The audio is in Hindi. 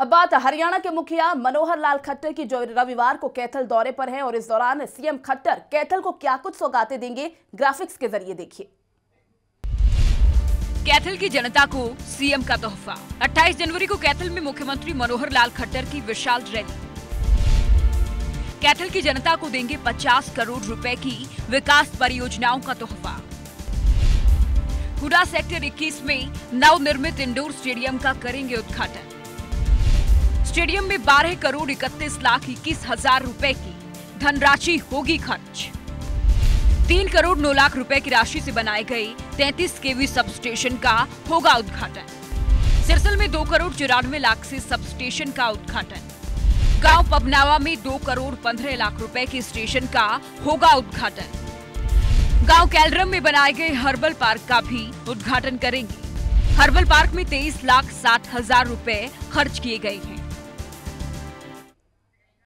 अब बात हरियाणा के मुखिया मनोहर लाल खट्टर की, जो रविवार को कैथल दौरे पर हैं और इस दौरान सीएम खट्टर कैथल को क्या कुछ सौगातें देंगे, ग्राफिक्स के जरिए देखिए। कैथल की जनता को सीएम का तोहफा। 28 जनवरी को कैथल में मुख्यमंत्री मनोहर लाल खट्टर की विशाल रैली। कैथल की जनता को देंगे 50 करोड़ रुपए की विकास परियोजनाओं का तोहफा। हुडा सेक्टर 21 में नवनिर्मित इंडोर स्टेडियम का करेंगे उद्घाटन। स्टेडियम में 12,31,21,000 रुपए की धनराशि होगी खर्च। 3,09,00,000 रुपए की राशि से बनाए गए 33 केवी सबस्टेशन का होगा उद्घाटन। सिरसल में 2,94,00,000 से सबस्टेशन का उद्घाटन। गांव पबनावा में 2,15,00,000 रुपए के स्टेशन का होगा उद्घाटन। गांव कैलरम में बनाए गए हर्बल पार्क का भी उद्घाटन करेंगे। हर्बल पार्क में 23,60,000 रुपए खर्च किए गए हैं।